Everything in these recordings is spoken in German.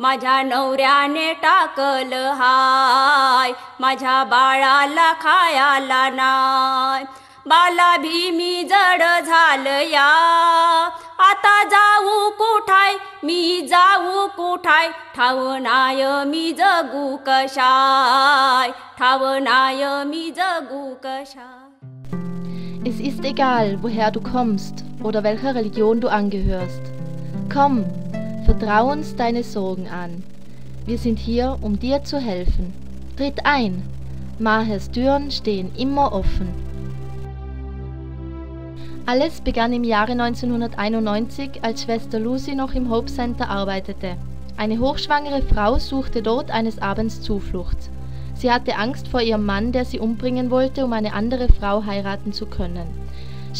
माझ्या नवऱ्याने टाकल हाय, माझ्या बाळाला खायाला नाय. बाला भीमी जड झालया, आता जाऊ कुठाय मी जाऊ कुठाय. ठाव नाय मी जगू कशाय, ठाव नाय मी जगू कशाय. Es ist egal, woher du kommst oder welcher Religion du angehörst. Komm, vertrau uns deine Sorgen an. Wir sind hier, um dir zu helfen. Tritt ein. Mahers Türen stehen immer offen. Alles begann im Jahre 1991, als Schwester Lucy noch im Hope Center arbeitete. Eine hochschwangere Frau suchte dort eines Abends Zuflucht. Sie hatte Angst vor ihrem Mann, der sie umbringen wollte, um eine andere Frau heiraten zu können.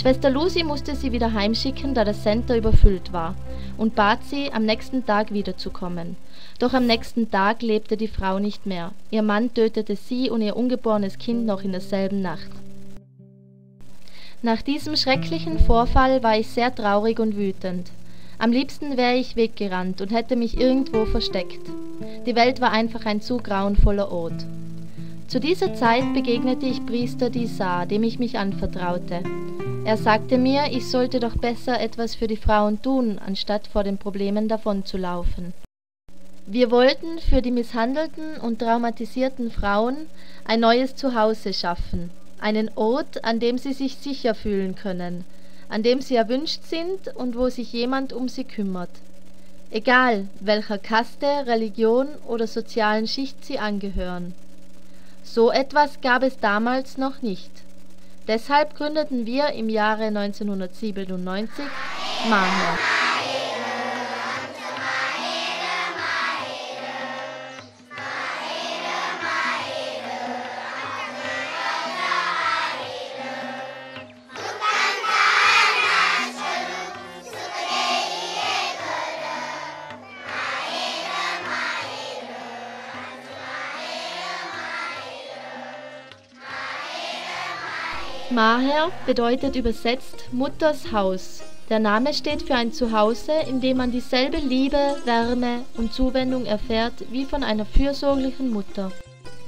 Schwester Lucy musste sie wieder heimschicken, da das Center überfüllt war, und bat sie, am nächsten Tag wiederzukommen. Doch am nächsten Tag lebte die Frau nicht mehr. Ihr Mann tötete sie und ihr ungeborenes Kind noch in derselben Nacht. Nach diesem schrecklichen Vorfall war ich sehr traurig und wütend. Am liebsten wäre ich weggerannt und hätte mich irgendwo versteckt. Die Welt war einfach ein zu grauenvoller Ort. Zu dieser Zeit begegnete ich Priester Di Sa, dem ich mich anvertraute. Er sagte mir, ich sollte doch besser etwas für die Frauen tun, anstatt vor den Problemen davonzulaufen. Wir wollten für die misshandelten und traumatisierten Frauen ein neues Zuhause schaffen, einen Ort, an dem sie sich sicher fühlen können, an dem sie erwünscht sind und wo sich jemand um sie kümmert. Egal, welcher Kaste, Religion oder sozialen Schicht sie angehören. So etwas gab es damals noch nicht. Deshalb gründeten wir im Jahre 1997 Maher. Maher bedeutet übersetzt Mutters Haus. Der Name steht für ein Zuhause, in dem man dieselbe Liebe, Wärme und Zuwendung erfährt wie von einer fürsorglichen Mutter.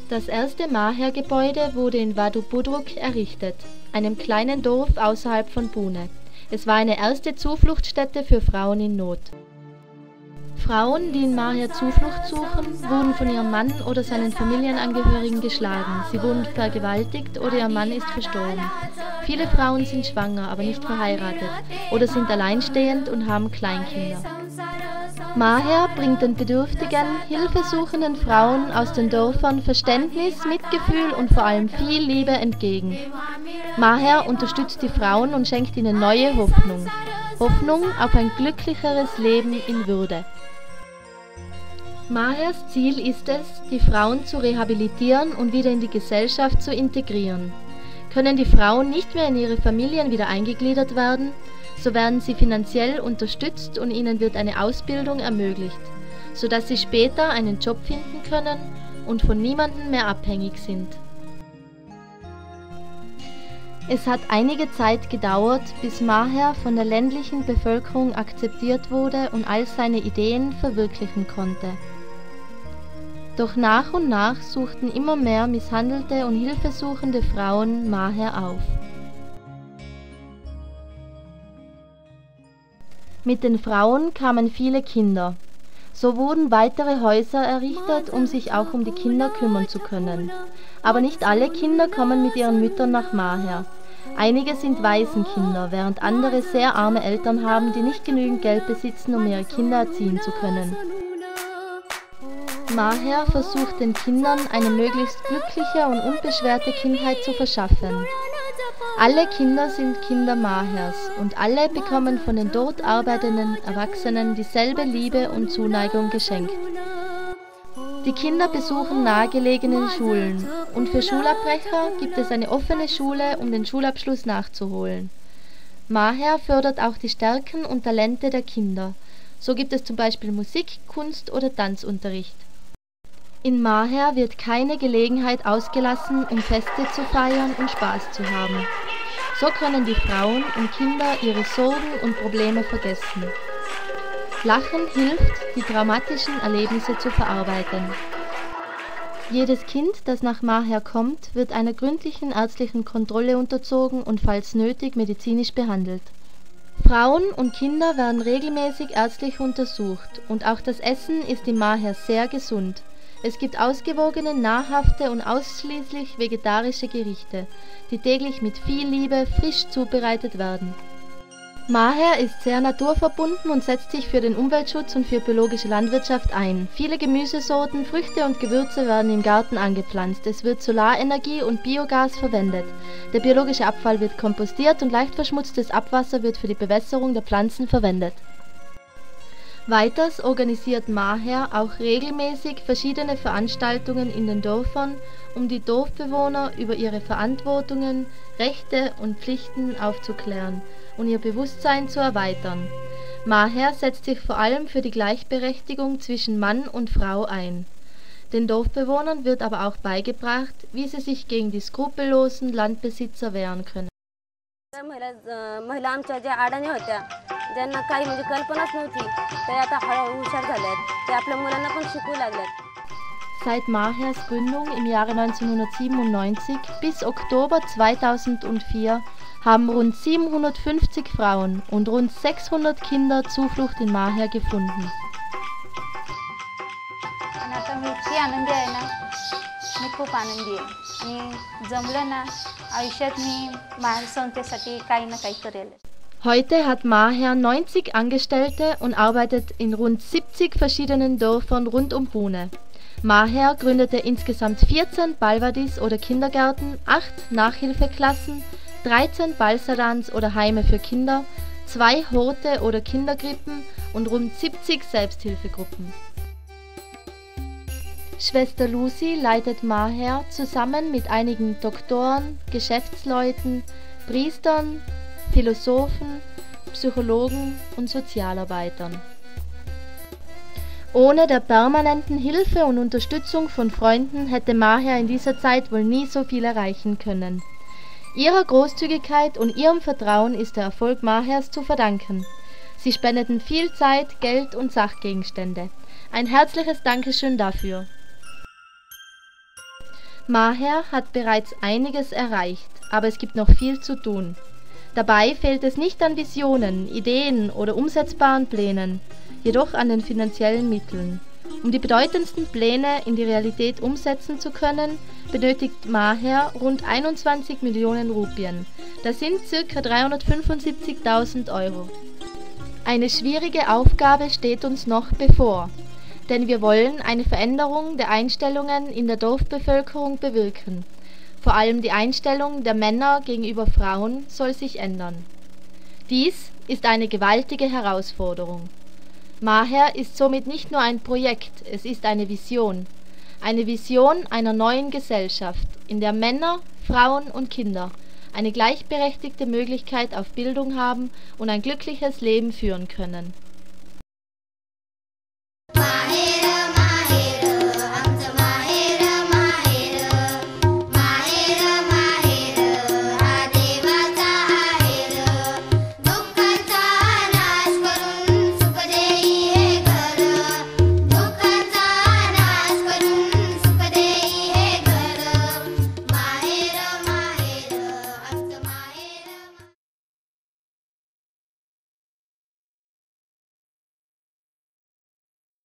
Das erste Maher-Gebäude wurde in Vadubudruk errichtet, einem kleinen Dorf außerhalb von Pune. Es war eine erste Zufluchtsstätte für Frauen in Not. Frauen, die in Maher Zuflucht suchen, wurden von ihrem Mann oder seinen Familienangehörigen geschlagen. Sie wurden vergewaltigt oder ihr Mann ist verstorben. Viele Frauen sind schwanger, aber nicht verheiratet oder sind alleinstehend und haben Kleinkinder. Maher bringt den bedürftigen, hilfesuchenden Frauen aus den Dörfern Verständnis, Mitgefühl und vor allem viel Liebe entgegen. Maher unterstützt die Frauen und schenkt ihnen neue Hoffnung. Hoffnung auf ein glücklicheres Leben in Würde. Mahers Ziel ist es, die Frauen zu rehabilitieren und wieder in die Gesellschaft zu integrieren. Können die Frauen nicht mehr in ihre Familien wieder eingegliedert werden, so werden sie finanziell unterstützt und ihnen wird eine Ausbildung ermöglicht, sodass sie später einen Job finden können und von niemandem mehr abhängig sind. Es hat einige Zeit gedauert, bis Maher von der ländlichen Bevölkerung akzeptiert wurde und all seine Ideen verwirklichen konnte. Doch nach und nach suchten immer mehr misshandelte und hilfesuchende Frauen Maher auf. Mit den Frauen kamen viele Kinder. So wurden weitere Häuser errichtet, um sich auch um die Kinder kümmern zu können. Aber nicht alle Kinder kommen mit ihren Müttern nach Maher. Einige sind Waisenkinder, während andere sehr arme Eltern haben, die nicht genügend Geld besitzen, um ihre Kinder erziehen zu können. Maher versucht den Kindern eine möglichst glückliche und unbeschwerte Kindheit zu verschaffen. Alle Kinder sind Kinder Mahers und alle bekommen von den dort arbeitenden Erwachsenen dieselbe Liebe und Zuneigung geschenkt. Die Kinder besuchen nahegelegene Schulen und für Schulabbrecher gibt es eine offene Schule, um den Schulabschluss nachzuholen. Maher fördert auch die Stärken und Talente der Kinder. So gibt es zum Beispiel Musik, Kunst oder Tanzunterricht. In Maher wird keine Gelegenheit ausgelassen, um Feste zu feiern und Spaß zu haben. So können die Frauen und Kinder ihre Sorgen und Probleme vergessen. Lachen hilft, die traumatischen Erlebnisse zu verarbeiten. Jedes Kind, das nach Maher kommt, wird einer gründlichen ärztlichen Kontrolle unterzogen und falls nötig medizinisch behandelt. Frauen und Kinder werden regelmäßig ärztlich untersucht und auch das Essen ist in Maher sehr gesund. Es gibt ausgewogene, nahrhafte und ausschließlich vegetarische Gerichte, die täglich mit viel Liebe frisch zubereitet werden. Maher ist sehr naturverbunden und setzt sich für den Umweltschutz und für biologische Landwirtschaft ein. Viele Gemüsesorten, Früchte und Gewürze werden im Garten angepflanzt. Es wird Solarenergie und Biogas verwendet. Der biologische Abfall wird kompostiert und leicht verschmutztes Abwasser wird für die Bewässerung der Pflanzen verwendet. Weiters organisiert Maher auch regelmäßig verschiedene Veranstaltungen in den Dörfern, um die Dorfbewohner über ihre Verantwortungen, Rechte und Pflichten aufzuklären und ihr Bewusstsein zu erweitern. Maher setzt sich vor allem für die Gleichberechtigung zwischen Mann und Frau ein. Den Dorfbewohnern wird aber auch beigebracht, wie sie sich gegen die skrupellosen Landbesitzer wehren können. Seit Mahers Gründung im Jahre 1997 bis Oktober 2004 haben rund 750 Frauen und rund 600 Kinder Zuflucht in Maher gefunden. Heute hat Maher 90 Angestellte und arbeitet in rund 70 verschiedenen Dörfern rund um Pune. Maher gründete insgesamt 14 Balwadis oder Kindergärten, 8 Nachhilfeklassen, 13 Balsadans oder Heime für Kinder, 2 Horte oder Kinderkrippen und rund 70 Selbsthilfegruppen. Schwester Lucy leitet Maher zusammen mit einigen Doktoren, Geschäftsleuten, Priestern, Philosophen, Psychologen und Sozialarbeitern. Ohne der permanenten Hilfe und Unterstützung von Freunden hätte Maher in dieser Zeit wohl nie so viel erreichen können. Ihrer Großzügigkeit und ihrem Vertrauen ist der Erfolg Mahers zu verdanken. Sie spendeten viel Zeit, Geld und Sachgegenstände. Ein herzliches Dankeschön dafür. Maher hat bereits einiges erreicht, aber es gibt noch viel zu tun. Dabei fehlt es nicht an Visionen, Ideen oder umsetzbaren Plänen, jedoch an den finanziellen Mitteln. Um die bedeutendsten Pläne in die Realität umsetzen zu können, benötigt Maher rund 21 Millionen Rupien. Das sind ca. 375.000 Euro. Eine schwierige Aufgabe steht uns noch bevor, denn wir wollen eine Veränderung der Einstellungen in der Dorfbevölkerung bewirken. Vor allem die Einstellung der Männer gegenüber Frauen soll sich ändern. Dies ist eine gewaltige Herausforderung. Maher ist somit nicht nur ein Projekt, es ist eine Vision. Eine Vision einer neuen Gesellschaft, in der Männer, Frauen und Kinder eine gleichberechtigte Möglichkeit auf Bildung haben und ein glückliches Leben führen können.